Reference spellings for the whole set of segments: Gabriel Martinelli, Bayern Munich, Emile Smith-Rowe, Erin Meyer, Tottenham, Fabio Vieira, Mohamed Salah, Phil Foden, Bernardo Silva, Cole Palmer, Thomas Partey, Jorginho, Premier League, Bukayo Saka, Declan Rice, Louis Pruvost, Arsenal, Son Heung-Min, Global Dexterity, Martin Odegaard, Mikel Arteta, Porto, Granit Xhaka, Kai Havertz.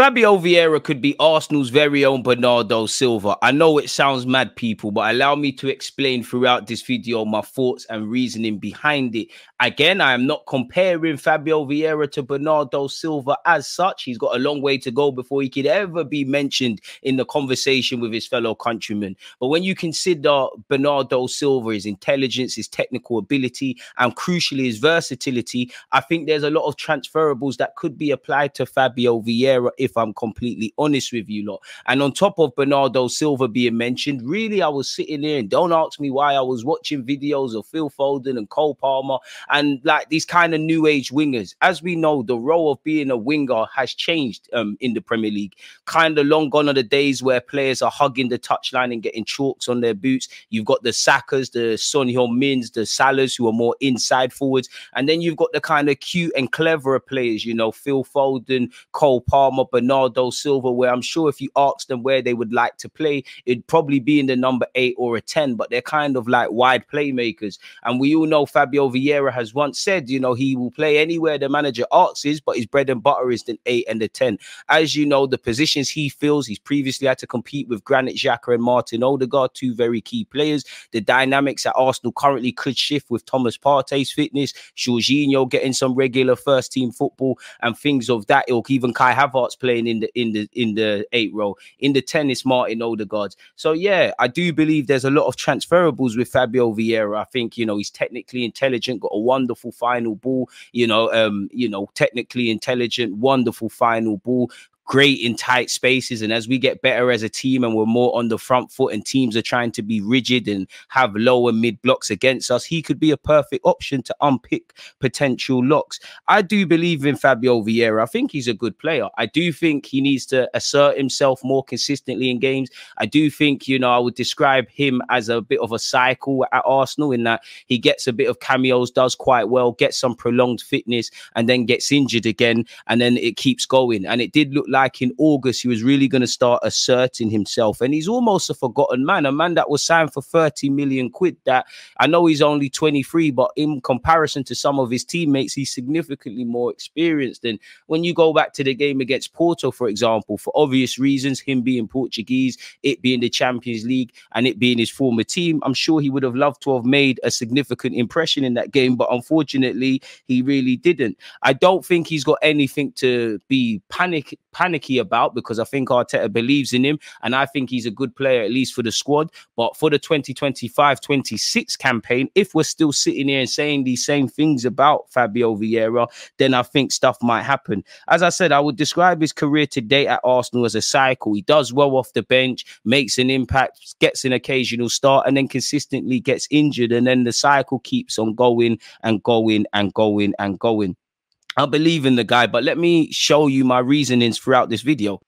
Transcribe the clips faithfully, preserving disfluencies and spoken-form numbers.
Fabio Vieira could be Arsenal's very own Bernardo Silva. I know it sounds mad, people, but allow me to explain throughout this video my thoughts and reasoning behind it. Again, I am not comparing Fabio Vieira to Bernardo Silva as such. He's got a long way to go before he could ever be mentioned in the conversation with his fellow countrymen. But when you consider Bernardo Silva, his intelligence, his technical ability, and crucially his versatility, I think there's a lot of transferables that could be applied to Fabio Vieira, if I'm completely honest with you lot. And on top of Bernardo Silva being mentioned, really, I was sitting there, and don't ask me why, I was watching videos of Phil Foden and Cole Palmer and like these kind of new age wingers. As we know, the role of being a winger has changed um, in the Premier League. Kind of long gone are the days where players are hugging the touchline and getting chalks on their boots. You've got the Sakas, the Son Heung-Mins, the Salahs, who are more inside forwards. And then you've got the kind of cute and cleverer players, you know, Phil Foden, Cole Palmer, Bernardo Silva, where I'm sure if you asked them where they would like to play, it'd probably be in the number eight or a ten, but they're kind of like wide playmakers. And we all know Fabio Vieira has once said, you know, he will play anywhere the manager asks is, but his bread and butter is the eight and the ten. As you know, the positions he fills, he's previously had to compete with Granit Xhaka and Martin Odegaard, two very key players. The dynamics at Arsenal currently could shift with Thomas Partey's fitness, Jorginho getting some regular first team football and things of that ilk, even Kai Havertz playing in the in the in the eight role. In the ten, it's Martin Odegaard. So yeah, I do believe there's a lot of transferables with Fabio Vieira. I think, you know, he's technically intelligent, got a wonderful final ball, you know, um, you know, technically intelligent, wonderful final ball, great in tight spaces. And as we get better as a team and we're more on the front foot and teams are trying to be rigid and have lower mid blocks against us, he could be a perfect option to unpick potential locks. I do believe in Fabio Vieira. I think he's a good player. I do think he needs to assert himself more consistently in games. I do think, you know, I would describe him as a bit of a cycle at Arsenal, in that he gets a bit of cameos, does quite well, gets some prolonged fitness, and then gets injured again, and then it keeps going. And it did look like Like in August, he was really going to start asserting himself. And he's almost a forgotten man, a man that was signed for thirty million quid. That, I know he's only twenty-three, but in comparison to some of his teammates, he's significantly more experienced. And when you go back to the game against Porto, for example, for obvious reasons, him being Portuguese, it being the Champions League and it being his former team, I'm sure he would have loved to have made a significant impression in that game. But unfortunately, he really didn't. I don't think he's got anything to be panic panic about, because I think Arteta believes in him and I think he's a good player, at least for the squad. But for the twenty twenty-five twenty-six campaign, if we're still sitting here and saying these same things about Fabio Vieira, then I think stuff might happen. As I said, I would describe his career to date at Arsenal as a cycle. He does well off the bench, makes an impact, gets an occasional start, and then consistently gets injured, and then the cycle keeps on going and going and going and going. I believe in the guy, but let me show you my reasonings throughout this video.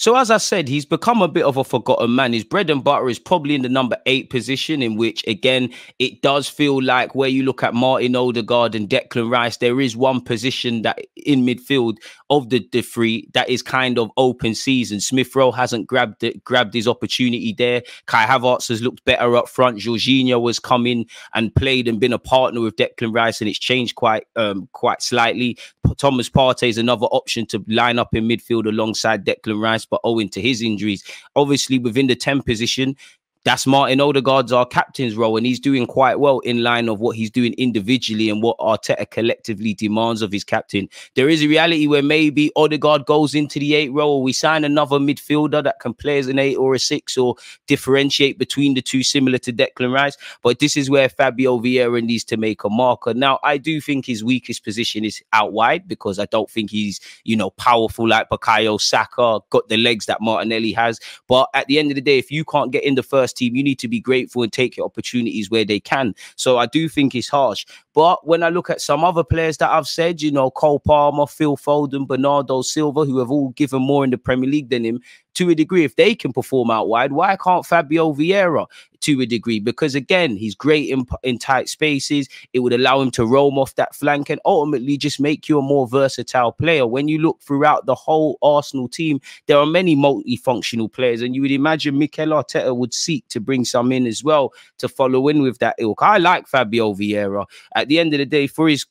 So as I said, he's become a bit of a forgotten man. His bread and butter is probably in the number eight position, in which, again, it does feel like where you look at Martin Odegaard and Declan Rice, there is one position that in midfield of the, the three that is kind of open season. Smith-Rowe hasn't grabbed it, grabbed his opportunity there. Kai Havertz has looked better up front. Jorginho has come in and played and been a partner with Declan Rice, and it's changed quite, um, quite slightly. Thomas Partey is another option to line up in midfield alongside Declan Rice, but owing to his injuries, obviously within the ten position, that's Martin Odegaard's our captain's role, and he's doing quite well in line of what he's doing individually and what Arteta collectively demands of his captain. There is a reality where maybe Odegaard goes into the eight role, or we sign another midfielder that can play as an eight or a six, or differentiate between the two, similar to Declan Rice. But this is where Fabio Vieira needs to make a marker. Now, I do think his weakest position is out wide, because I don't think he's, you know, powerful like Bukayo Saka, got the legs that Martinelli has. But at the end of the day, if you can't get in the first team, you need to be grateful and take your opportunities where they can. So I do think it's harsh. But when I look at some other players that I've said, you know, Cole Palmer, Phil Foden, Bernardo Silva, who have all given more in the Premier League than him, to a degree, if they can perform out wide, why can't Fabio Vieira to a degree? Because again, he's great in, in tight spaces. It would allow him to roam off that flank and ultimately just make you a more versatile player. When you look throughout the whole Arsenal team, there are many multifunctional players, and you would imagine Mikel Arteta would seek to bring some in as well to follow in with that ilk. I like Fabio Vieira. At the end of the day, for his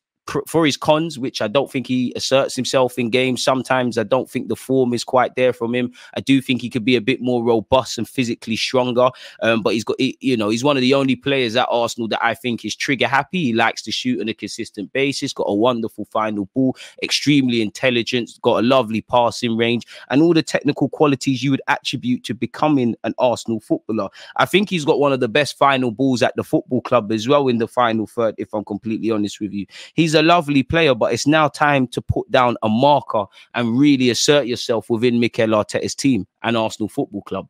for his cons, which I don't think he asserts himself in games. Sometimes I don't think the form is quite there from him. I do think he could be a bit more robust and physically stronger. Um, but he's got, you know, he's one of the only players at Arsenal that I think is trigger happy. He likes to shoot on a consistent basis, got a wonderful final ball, extremely intelligent, got a lovely passing range, and all the technical qualities you would attribute to becoming an Arsenal footballer. I think he's got one of the best final balls at the football club as well in the final third, if I'm completely honest with you. He's a lovely player, but it's now time to put down a marker and really assert yourself within Mikel Arteta's team and Arsenal Football Club.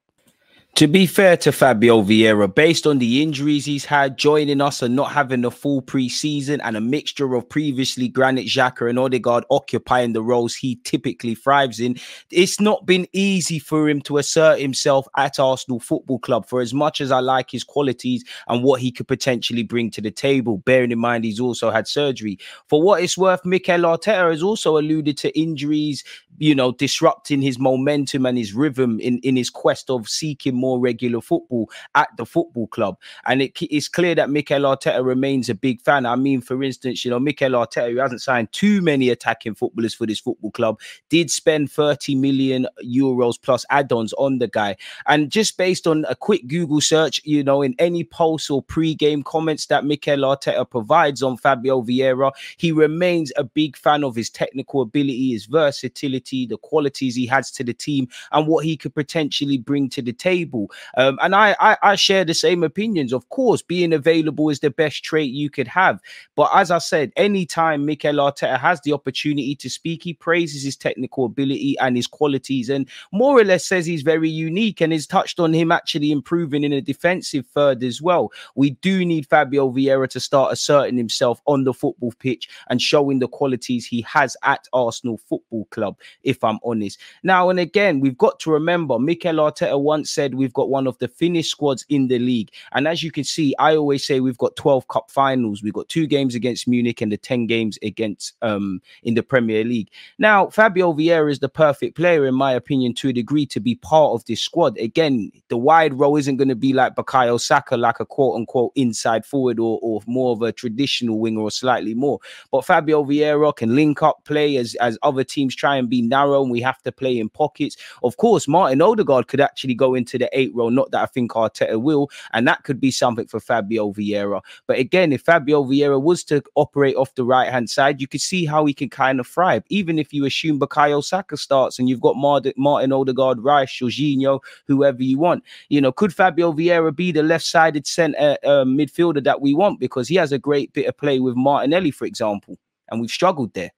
To be fair to Fabio Vieira, based on the injuries he's had, joining us and not having a full pre-season, and a mixture of previously Granit Xhaka and Odegaard occupying the roles he typically thrives in, it's not been easy for him to assert himself at Arsenal Football Club, for as much as I like his qualities and what he could potentially bring to the table, bearing in mind he's also had surgery. For what it's worth, Mikel Arteta has also alluded to injuries, you know, disrupting his momentum and his rhythm in, in his quest of seeking more regular football at the football club. And it is clear that Mikel Arteta remains a big fan. I mean, for instance, you know, Mikel Arteta, who hasn't signed too many attacking footballers for this football club, did spend thirty million euros plus add-ons on the guy. And just based on a quick Google search, you know, in any post or pre-game comments that Mikel Arteta provides on Fabio Vieira, he remains a big fan of his technical ability, his versatility, the qualities he adds to the team, and what he could potentially bring to the table. Um, and I, I, I share the same opinions. Of course, being available is the best trait you could have. But as I said, anytime Mikel Arteta has the opportunity to speak, he praises his technical ability and his qualities, and more or less says he's very unique, and has touched on him actually improving in a defensive third as well. We do need Fabio Vieira to start asserting himself on the football pitch and showing the qualities he has at Arsenal Football Club, if I'm honest. Now, and again, we've got to remember, Mikel Arteta once said, we've got one of the thinnest squads in the league. And as you can see, I always say we've got twelve cup finals. We've got two games against Munich and the ten games against um, in the Premier League. Now, Fabio Vieira is the perfect player, in my opinion, to a degree, to be part of this squad. Again, the wide role isn't going to be like Bukayo Saka, like a quote-unquote inside forward, or, or more of a traditional winger, or slightly more. But Fabio Vieira can link up, play as, as other teams try and be narrow, and we have to play in pockets. Of course, Martin Odegaard could actually go into the eight role, not that I think Arteta will, and that could be something for Fabio Vieira. But again, if Fabio Vieira was to operate off the right hand side, you could see how he can kind of thrive. Even if you assume Bukayo Saka starts and you've got Martin Odegaard, Rice, Jorginho, whoever you want, you know, could Fabio Vieira be the left sided centre uh, midfielder that we want, because he has a great bit of play with Martinelli, for example, and we've struggled there.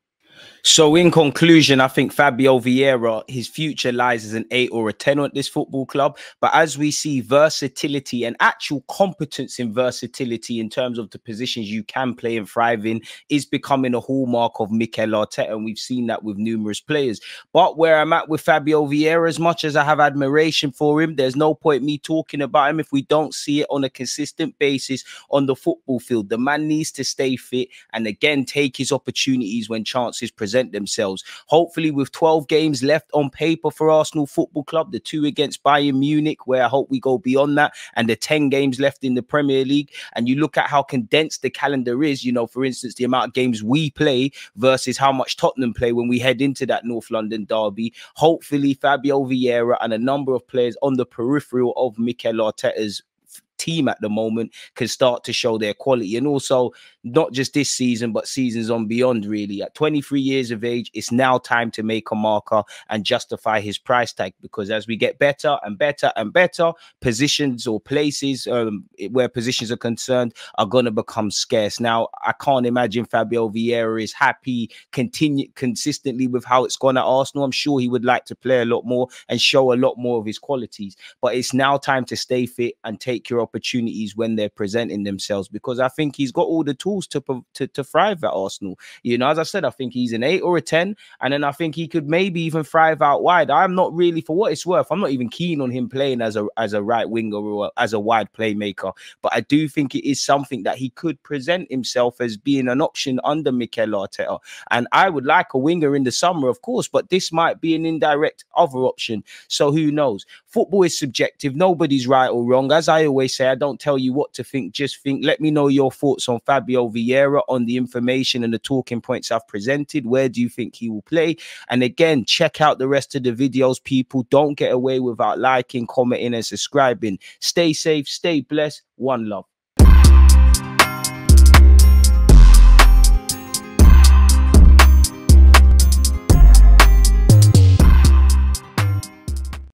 So in conclusion, I think Fabio Vieira, his future lies as an eight or a ten at this football club. But as we see versatility and actual competence in versatility in terms of the positions you can play and thrive in is becoming a hallmark of Mikel Arteta. And we've seen that with numerous players. But where I'm at with Fabio Vieira, as much as I have admiration for him, there's no point me talking about him if we don't see it on a consistent basis on the football field. The man needs to stay fit and, again, take his opportunities when chances present themselves. Hopefully, with twelve games left on paper for Arsenal Football Club, the two against Bayern Munich, where I hope we go beyond that, and the ten games left in the Premier League, and you look at how condensed the calendar is, you know, for instance, the amount of games we play versus how much Tottenham play when we head into that North London derby. Hopefully, Fabio Vieira and a number of players on the peripheral of Mikel Arteta's team at the moment can start to show their quality, and also not just this season but seasons on beyond. Really, at twenty-three years of age, it's now time to make a marker and justify his price tag, because as we get better and better and better, positions or places um, where positions are concerned are going to become scarce. Now, I can't imagine Fabio Vieira is happy continue consistently with how it's gone at Arsenal. I'm sure he would like to play a lot more and show a lot more of his qualities, but it's now time to stay fit and take your opportunities when they're presenting themselves, because I think he's got all the tools to, to to thrive at Arsenal. You know, as I said, I think he's an eight or a ten, and then I think he could maybe even thrive out wide. I'm not really, for what it's worth, I'm not even keen on him playing as a as a right winger or as a wide playmaker, but I do think it is something that he could present himself as being an option under Mikel Arteta. And I would like a winger in the summer, of course, but this might be an indirect other option. So who knows? Football is subjective. Nobody's right or wrong. As I always say, say I don't tell you what to think, just think. Let me know your thoughts on Fabio Vieira, on the information and the talking points I've presented. Where do you think he will play? And again, check out the rest of the videos, people. Don't get away without liking, commenting and subscribing. Stay safe, stay blessed. One love.